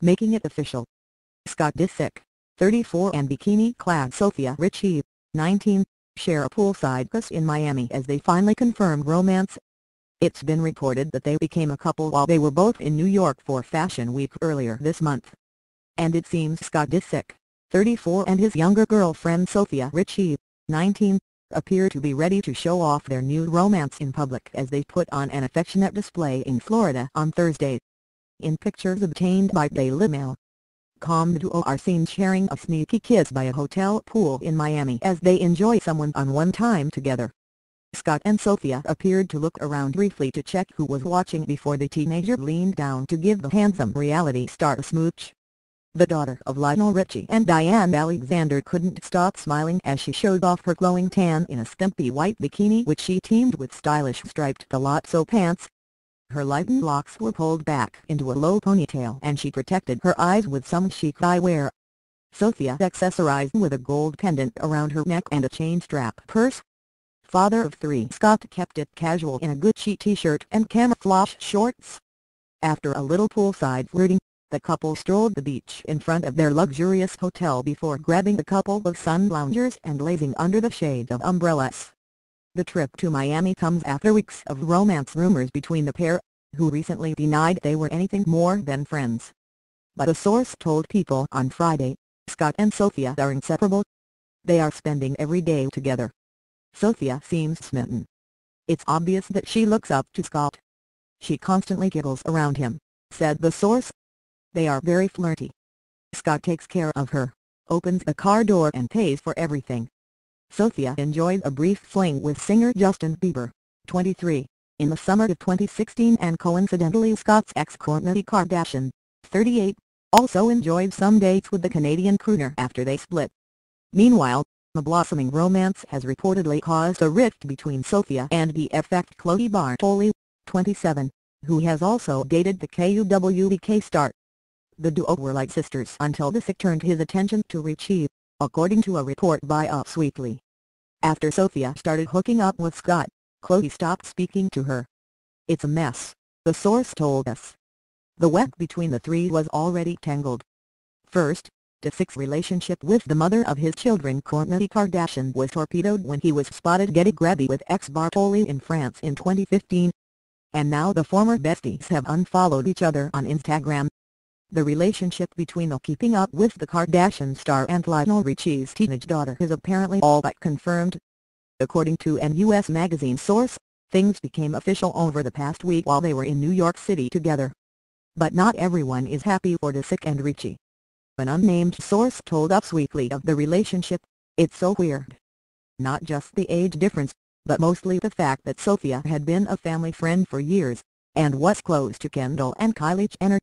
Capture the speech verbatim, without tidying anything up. making it official. Scott Disick, thirty-four, and bikini-clad Sofia Richie, nineteen, share a poolside kiss in Miami as they finally confirmed romance. It's been reported that they became a couple while they were both in New York for Fashion Week earlier this month. And it seems Scott Disick, thirty-four, and his younger girlfriend Sofia Richie, nineteen, appear to be ready to show off their new romance in public as they put on an affectionate display in Florida on Thursday. In pictures obtained by Daily Mail dot com, the duo are seen sharing a sneaky kiss by a hotel pool in Miami as they enjoy someone-on-one time together. Scott and Sofia appeared to look around briefly to check who was watching before the teenager leaned down to give the handsome reality star a smooch. The daughter of Lionel Richie and Diane Alexander couldn't stop smiling as she showed off her glowing tan in a skimpy white bikini which she teamed with stylish striped palazzo pants. Her lightened locks were pulled back into a low ponytail and she protected her eyes with some chic eyewear. Sofia accessorized with a gold pendant around her neck and a chain strap purse. Father of three Scott kept it casual in a Gucci t-shirt and camouflage shorts. After a little poolside flirting, the couple strolled the beach in front of their luxurious hotel before grabbing a couple of sun loungers and lazing under the shade of umbrellas. The trip to Miami comes after weeks of romance rumors between the pair, who recently denied they were anything more than friends. But a source told People on Friday, Scott and Sofia are inseparable. They are spending every day together. Sofia seems smitten. It's obvious that she looks up to Scott. She constantly giggles around him, said the source. They are very flirty. Scott takes care of her, opens the car door and pays for everything. Sofia enjoyed a brief fling with singer Justin Bieber, twenty-three, in the summer of twenty sixteen, and coincidentally Scott's ex Kourtney Kardashian, thirty-eight, also enjoyed some dates with the Canadian crooner after they split. Meanwhile, the blossoming romance has reportedly caused a rift between Sofia and B F F Chloé Bartoli, twenty-seven, who has also dated the K U W B K star. The duo were like sisters until Disick turned his attention to Richie, according to a report by Us Weekly. After Sofia started hooking up with Scott, Chloe stopped speaking to her. It's a mess, the source told us. The web between the three was already tangled. First, Disick's relationship with the mother of his children Kourtney Kardashian was torpedoed when he was spotted getting grabby with ex Bartoli in France in twenty fifteen. And now the former besties have unfollowed each other on Instagram. The relationship between the Keeping Up With The Kardashian star and Lionel Richie's teenage daughter is apparently all but confirmed. According to an U S magazine source, things became official over the past week while they were in New York City together. But not everyone is happy for Disick and Richie. An unnamed source told Us Weekly of the relationship, "It's so weird. Not just the age difference, but mostly the fact that Sofia had been a family friend for years, and was close to Kendall and Kylie Jenner.